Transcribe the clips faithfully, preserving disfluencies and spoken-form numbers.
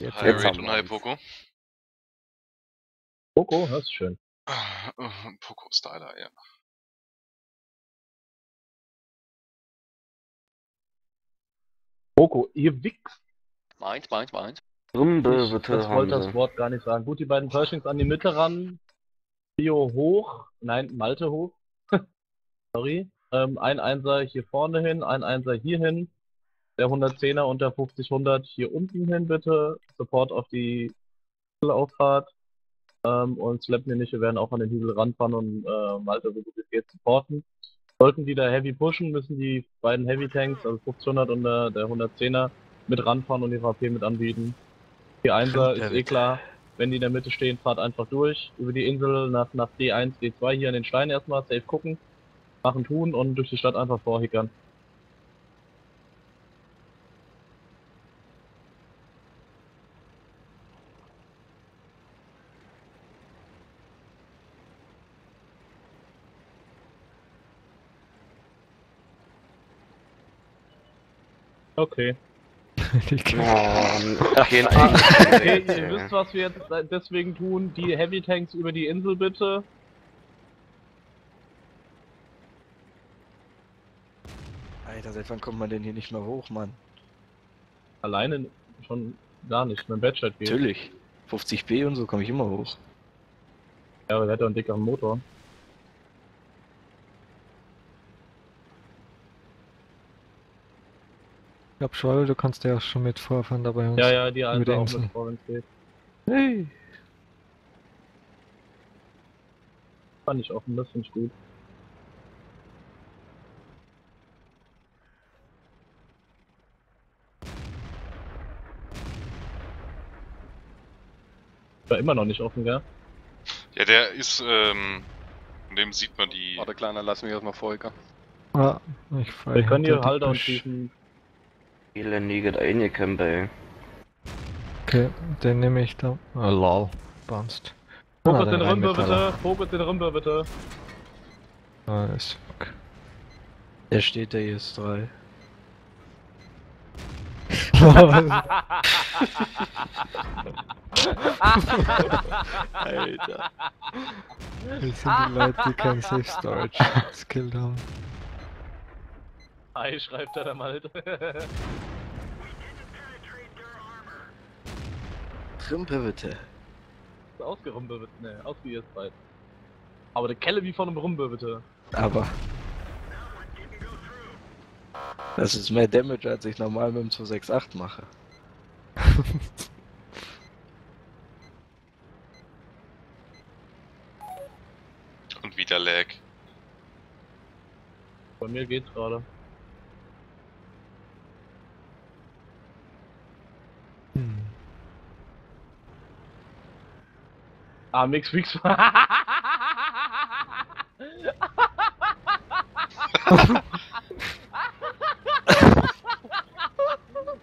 Jetzt, High jetzt Raid und High Poco. Poco, das ist schön. Poco Styler, ja. Poco, ihr Wichs. Meins, meins, meins. Rümbe, bitte. Ich wollte das Wort gar nicht sagen. Gut, die beiden Pershings an die Mitte ran. Bio hoch. Nein, Malte hoch. Sorry. Ähm, ein Einser hier vorne hin, ein Einser hier hin. Der hundertzehner und der fünfzig hundert hier unten hin, bitte. Support auf die Hügelauffahrt. Ähm, und Slap mir nicht, wir werden auch an den Hügel ranfahren und äh, Malte so gut es geht supporten. Sollten die da heavy pushen, müssen die beiden Heavy Tanks, also fünfzehnhundert und der, der hundertzehner, mit ranfahren und die H P mit anbieten. Die Einser ist eh klar, wenn die in der Mitte stehen, fahrt einfach durch. Über die Insel nach, nach D eins, D zwei hier an den Stein erstmal, safe gucken, machen, tun und durch die Stadt einfach vorhickern. Okay. Oh, okay, okay, ihr wisst, was wir jetzt deswegen tun. Die Heavy Tanks über die Insel, bitte. Alter, seit wann kommt man denn hier nicht mehr hoch, Mann? Alleine schon gar nicht, mein Badshot geht. Natürlich. fünfzig B und so komme ich immer hoch. Ja, aber der hat doch einen dickeren Motor. Ich glaube, Scholl, du kannst ja schon mit vorfahren dabei. Ja, ja, die Einser auch mit vor, wenn es geht. Hey. Fand ich offen, das finde ich gut. War immer noch nicht offen, gell? Ja, der ist, ähm... in dem sieht man die... Warte, Kleiner, lass mich erstmal vorher. Ja, ich fahre. Wir können hier Halter und schießen. Elendiger Einecamper. Okay, den nehme ich da. Oh, lol, bounced. Fokus ah, den Rümper bitte, Fokus den Rümper bitte. Nice, fuck. Der steht da hier, ist drei. Alter. Das sind die Leute, die kein Safe Storage Skill haben. Ei, schreibt er da mal. Rümpe bitte. Ausgerümpelt bitte, ne, ausgeirrt seid. Aber der Kelle wie von einem Rümpe bitte. Aber. Das ist mehr Damage, als ich normal mit dem zwei sechs acht mache. Und wieder Lag. Bei mir geht's gerade. Ah, Mix Wix. Geil!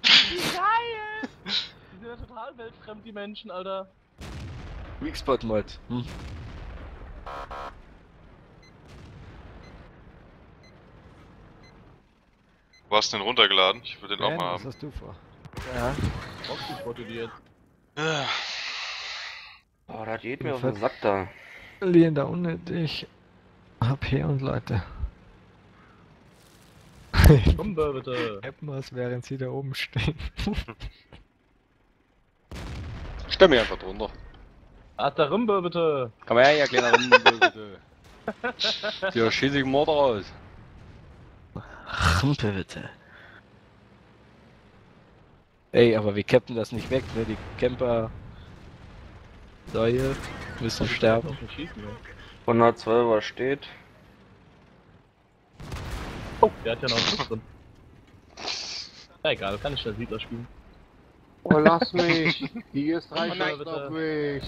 Die sind ja total weltfremd, die Menschen, Alter. Weakspot-Mod. Hm. Du hast den runtergeladen, ich würde den ja, auch mal haben. Was hast du vor? Ja. Ich wollte die jetzt. Ja. Oh, das geht mir auf den Sack da. Lehn da unnötig H P und Leute. Rümpe bitte! Heppmas, während sie da oben stehen. Stell mich einfach drunter. Ach, der Rümpe bitte! Komm her, ihr kleiner Rümpe bitte! Ja, schieß ich Mord raus! Rümpe bitte! Ey, aber wir cappen das nicht weg, ne? Die Camper. Da hier müssen sterben. hundertzwölfer steht. Oh, der hat ja noch einen Schuss drin. Na egal, kann ich das Siedler spielen. Oh, lass mich! Die I S drei schmeckt auf mich!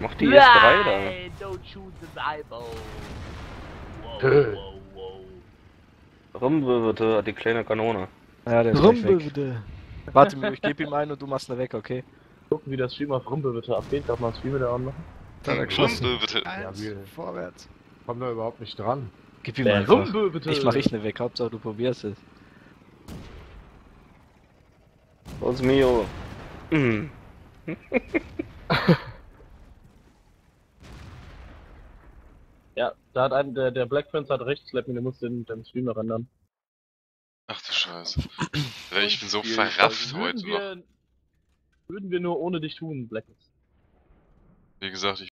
Mach die I S drei da! Hey, don't shoot the eyeball! Wow, wow, wow. Rümpe bitte, die kleine Kanone. Ja, der ist Rümpe bitte! Warte mir, ich geb ihm einen und du machst ne weg, okay? Gucken, wie das Stream auf Rümpe bitte abgeht. Darf man das Stream wieder anmachen? Rümpe bitte! Ja, wir vorwärts! Komm da überhaupt nicht dran! Gib ihm einfach! Rümpe bitte! Ich mach ich ne weg, Hauptsache du probierst es! Los Mio! Mhm. Ja, da hat einen, der, der Black Prince hat recht, Slappy, der muss den, den Streamer rendern. Ach du Scheiße. Ich bin so verrafft heute noch. Würden wir nur ohne dich tun, Black Prince. Wie gesagt, ich